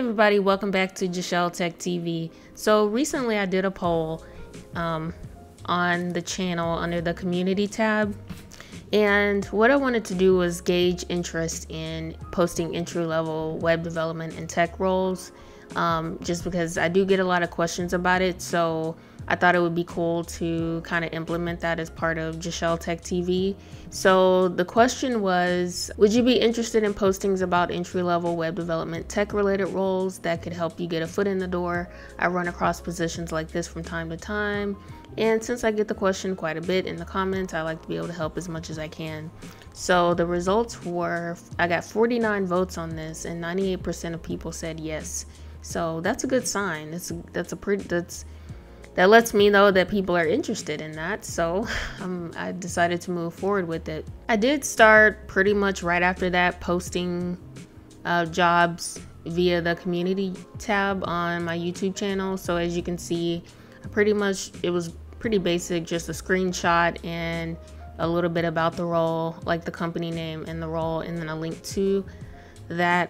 everybody, welcome back to Jashele Tech TV. So recently I did a poll on the channel under the community tab, and what I wanted to do was gauge interest in posting entry-level web development and tech roles, just because I do get a lot of questions about it. So I thought it would be cool to kind of implement that as part of Jashele Tech TV. So the question was, would you be interested in postings about entry-level web development tech-related roles that could help you get a foot in the door? I run across positions like this from time to time, and since I get the question quite a bit in the comments, I like to be able to help as much as I can. So the results were, I got 49 votes on this, and 98% of people said yes. So that's a good sign. That lets me know that people are interested in that, so I decided to move forward with it. I did start pretty much right after that posting jobs via the community tab on my YouTube channel. So as you can see, it was pretty basic, just a screenshot and a little bit about the role, like the company name and the role, and then a link to that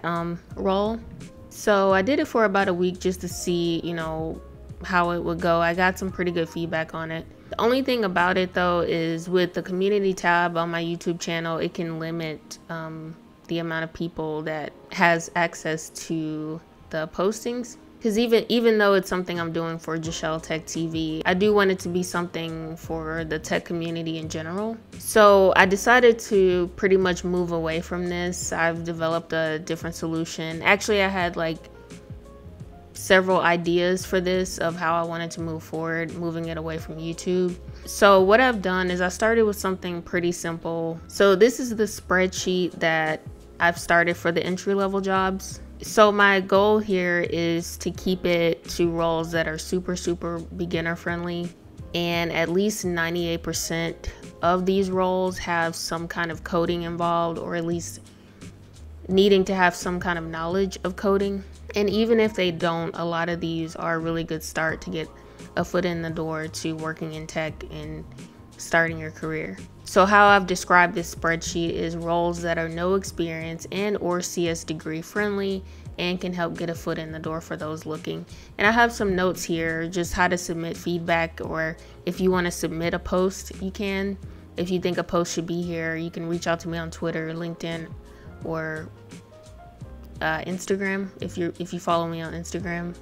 role. So I did it for about a week just to see, you know, how it would go. I got some pretty good feedback on it. The only thing about it though is with the community tab on my YouTube channel, it can limit the amount of people that has access to the postings, because even though it's something I'm doing for Jashele Tech TV, I do want it to be something for the tech community in general. So I decided to pretty much move away from this. I've developed a different solution. Actually, I had like several ideas for this of how I wanted to move forward, moving it away from YouTube. So what I've done is I started with something pretty simple. So this is the spreadsheet that I've started for the entry-level jobs. So my goal here is to keep it to roles that are super, super beginner friendly. And at least 98% of these roles have some kind of coding involved, or at least needing to have some kind of knowledge of coding. And even if they don't, a lot of these are a really good start to get a foot in the door to working in tech and starting your career. So how I've described this spreadsheet is roles that are no experience and or CS degree friendly and can help get a foot in the door for those looking. And I have some notes here, just how to submit feedback, or if you want to submit a post, you can. If you think a post should be here, you can reach out to me on Twitter, LinkedIn, or Instagram if you follow me on Instagram.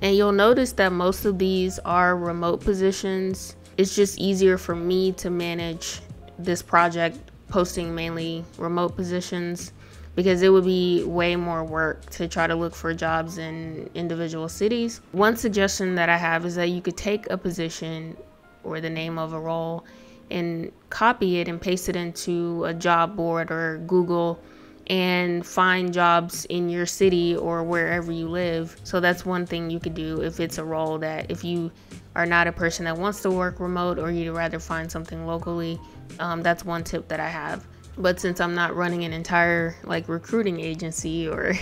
And you'll notice that most of these are remote positions. It's just easier for me to manage this project posting mainly remote positions, because it would be way more work to try to look for jobs in individual cities. One suggestion that I have is that you could take a position or the name of a role and copy it and paste it into a job board or Google, and find jobs in your city or wherever you live. So that's one thing you could do if it's a role that, if you are not a person that wants to work remote or you'd rather find something locally, that's one tip that I have. But since I'm not running an entire like recruiting agency or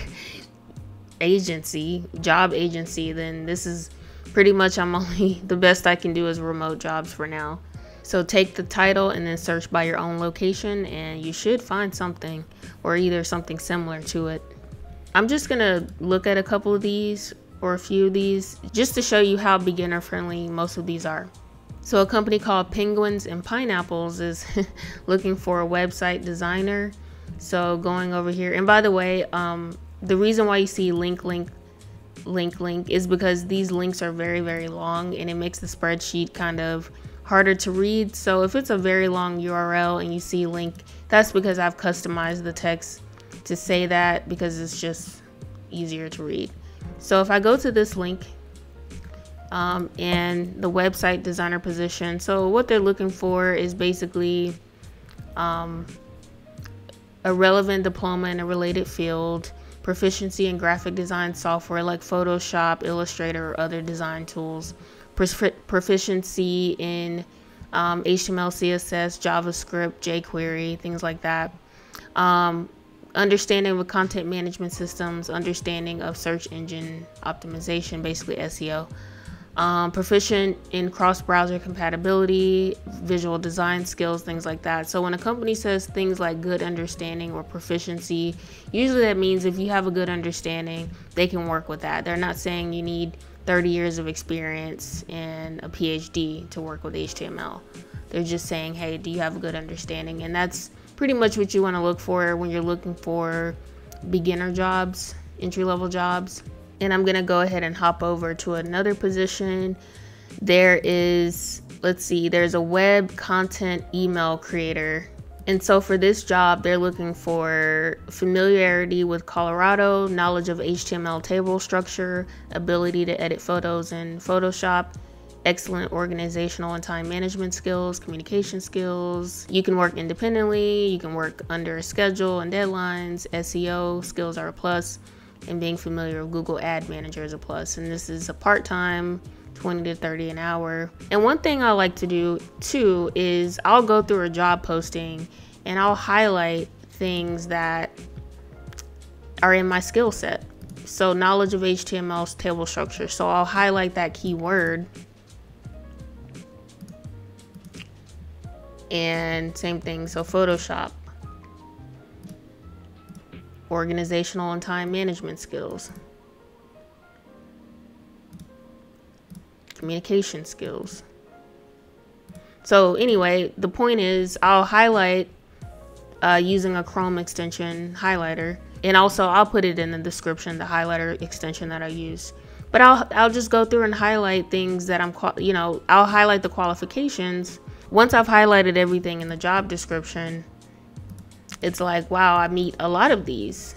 job agency, then this is pretty much, the best I can do is remote jobs for now. So take the title and then search by your own location, and you should find something, or either something similar to it. I'm just gonna look at a couple of these or a few of these just to show you how beginner friendly most of these are. So a company called Penguins and Pineapples is looking for a website designer. So going over here, and by the way, the reason why you see link is because these links are very, very long, and it makes the spreadsheet kind of harder to read. So if it's a very long URL and you see link, that's because I've customized the text to say that, because it's just easier to read. So if I go to this link and the website designer position, so what they're looking for is basically a relevant diploma in a related field, proficiency in graphic design software like Photoshop, Illustrator, or other design tools, proficiency in HTML, CSS, JavaScript, jQuery, things like that, understanding of content management systems, understanding of search engine optimization, basically SEO, proficient in cross-browser compatibility, visual design skills, things like that. So when a company says things like good understanding or proficiency, usually that means if you have a good understanding, they can work with that. They're not saying you need 30 years of experience and a PhD to work with HTML. They're just saying, hey, do you have a good understanding? And that's pretty much what you want to look for when you're looking for beginner jobs, entry-level jobs. And I'm gonna go ahead and hop over to another position. There is, let's see, there's a web content email creator. And so for this job, they're looking for familiarity with Colorado, knowledge of HTML table structure, ability to edit photos in Photoshop, excellent organizational and time management skills, communication skills. You can work independently, you can work under a schedule and deadlines, SEO skills are a plus, and being familiar with Google Ad Manager is a plus. And this is a part-time, 20 to 30 an hour. And one thing I like to do too is I'll go through a job posting and I'll highlight things that are in my skill set. So knowledge of HTML table structure. So I'll highlight that keyword. And same thing, so Photoshop. Organizational and time management skills, communication skills. So anyway, the point is I'll highlight using a Chrome extension highlighter, and also I'll put it in the description, the highlighter extension that I use. But I'll just go through and highlight things that I'm, you know, I'll highlight the qualifications. Once I've highlighted everything in the job description, it's like, wow, I meet a lot of these.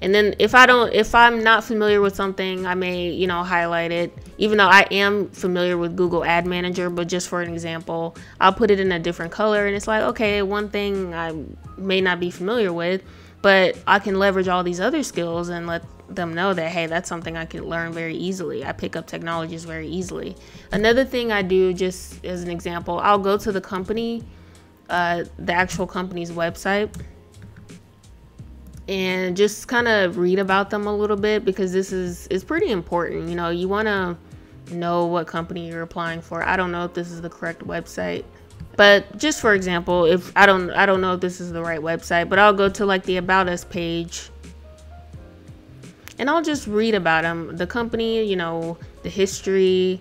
And then if I'm not familiar with something, I may, you know, highlight it, even though I am familiar with Google Ad Manager, but just for an example, I'll put it in a different color. And it's like, okay, one thing I may not be familiar with, but I can leverage all these other skills and let them know that, hey, that's something I can learn very easily. I pick up technologies very easily. Another thing I do, just as an example, I'll go to the company, the actual company's website, and just kind of read about them a little bit, because this is pretty important. You know, you want to know what company you're applying for. I don't know if this is the correct website, but just for example, if I don't know if this is the right website, but I'll go to like the About Us page and I'll just read about them, the company, you know, the history,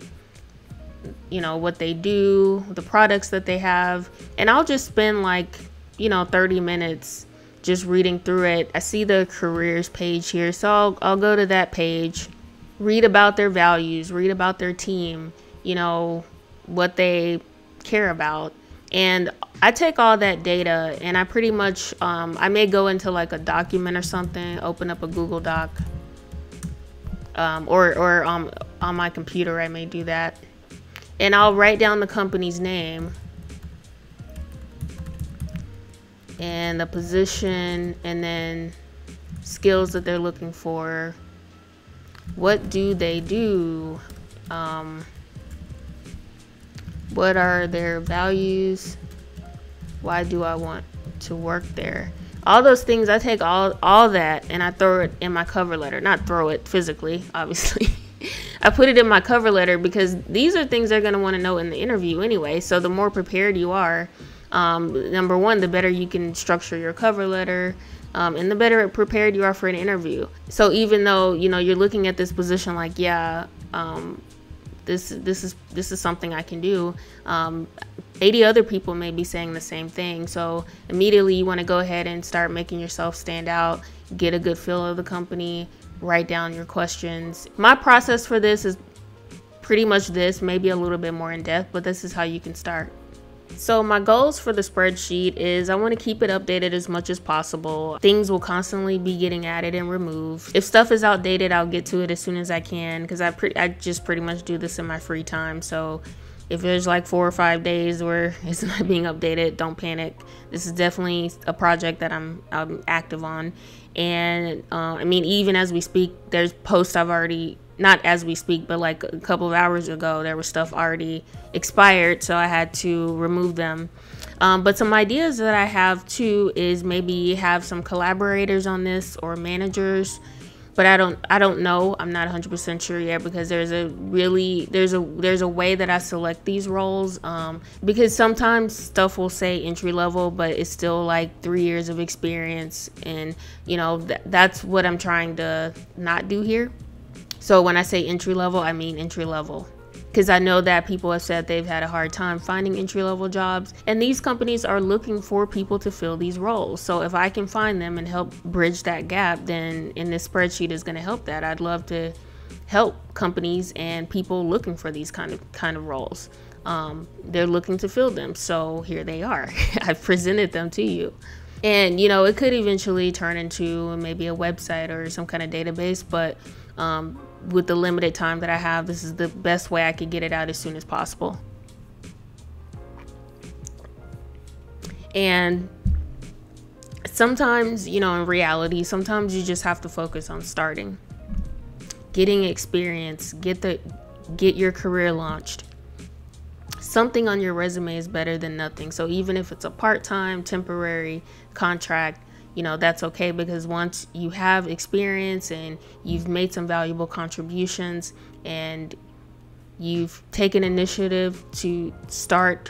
you know, what they do, the products that they have. And I'll just spend like, you know, 30 minutes just reading through it. I see the careers page here, so I'll go to that page, read about their values, read about their team, you know, what they care about. And I take all that data and I pretty much, I may go into like a document or something, open up a Google Doc, or on my computer, I may do that. And I'll write down the company's name and the position, and then skills that they're looking for. What do they do? What are their values? Why do I want to work there? All those things, I take all that and I throw it in my cover letter. Not throw it physically, obviously. I put it in my cover letter, because these are things they're going to want to know in the interview anyway. So the more prepared you are, number one, the better you can structure your cover letter, and the better prepared you are for an interview. So even though, you know, you're looking at this position like, yeah, this is something I can do, 80 other people may be saying the same thing. So immediately you want to go ahead and start making yourself stand out, get a good feel of the company, write down your questions. My process for this is pretty much this, maybe a little bit more in depth, but this is how you can start. So my goals for the spreadsheet is I want to keep it updated as much as possible. Things will constantly be getting added and removed. If stuff is outdated, I'll get to it as soon as I can, because I just pretty much do this in my free time. So if there's like 4 or 5 days where it's not being updated, don't panic. This is definitely a project that I'm active on. And I mean, even as we speak, there's posts I've already, not as we speak, but like a couple of hours ago, there was stuff already expired, so I had to remove them. But some ideas that I have too is maybe have some collaborators on this, or managers, but I don't know. I'm not 100% sure yet, because there's a way that I select these roles, because sometimes stuff will say entry level, but it's still like 3 years of experience, and you know, that's what I'm trying to not do here. So when I say entry level, I mean entry level, because I know that people have said they've had a hard time finding entry-level jobs, and these companies are looking for people to fill these roles. So if I can find them and help bridge that gap, then in this spreadsheet is going to help that. I'd love to help companies and people looking for these kind of roles. They're looking to fill them, so here they are. I've presented them to you. And you know, it could eventually turn into maybe a website or some kind of database, but with the limited time that I have, this is the best way I could get it out as soon as possible. And sometimes, you know, in reality, sometimes you just have to focus on starting, getting experience, get your career launched. Something on your resume is better than nothing. So even if it's a part-time, temporary contract, you know, that's okay, because once you have experience and you've made some valuable contributions and you've taken initiative to start,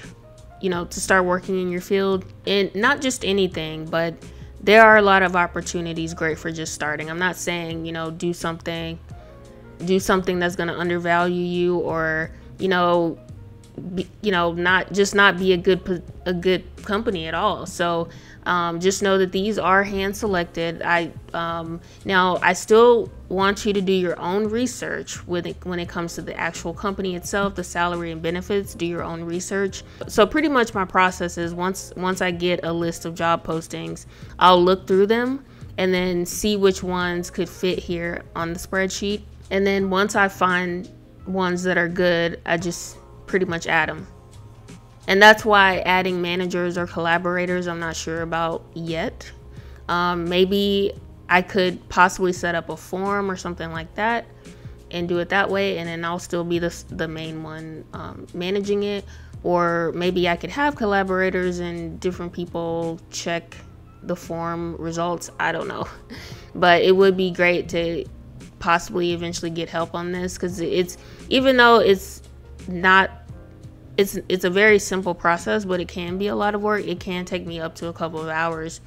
you know, to start working in your field, and not just anything, but there are a lot of opportunities great for just starting. I'm not saying, you know, do something that's going to undervalue you, or, you know, not be a good company at all. So just know that these are hand selected. Now I still want you to do your own research when it comes to the actual company itself, the salary and benefits. Do your own research. So pretty much my process is once I get a list of job postings, I'll look through them and then see which ones could fit here on the spreadsheet. And then once I find ones that are good, I just pretty much add them. And that's why adding managers or collaborators, I'm not sure about yet. Maybe I could possibly set up a form or something like that and do it that way, and then I'll still be the main one managing it. Or maybe I could have collaborators and different people check the form results. I don't know. But it would be great to possibly eventually get help on this, because it's, even though it's a very simple process, but it can be a lot of work. It can take me up to a couple of hours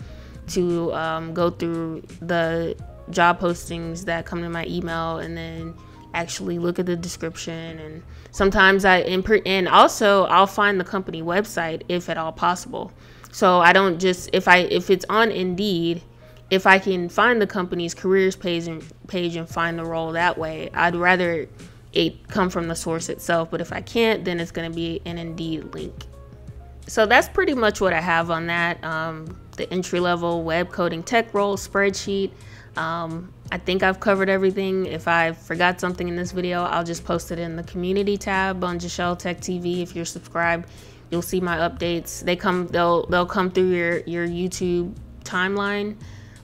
to go through the job postings that come to my email and then actually look at the description. And sometimes I'll find the company website if at all possible. So I don't just, if it's on Indeed, if I can find the company's careers page and find the role that way, I'd rather it come from the source itself. But if I can't, then it's going to be an Indeed link. So that's pretty much what I have on that. The entry level web coding tech role spreadsheet. I think I've covered everything. If I forgot something in this video, I'll just post it in the community tab on Jashele Tech TV. If you're subscribed, you'll see my updates. They'll come through your YouTube timeline.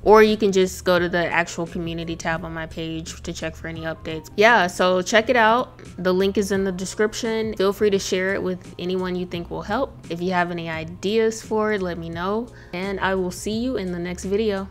Or you can just go to the actual community tab on my page to check for any updates. Yeah, so check it out. The link is in the description. Feel free to share it with anyone you think will help. If you have any ideas for it, let me know. And I will see you in the next video.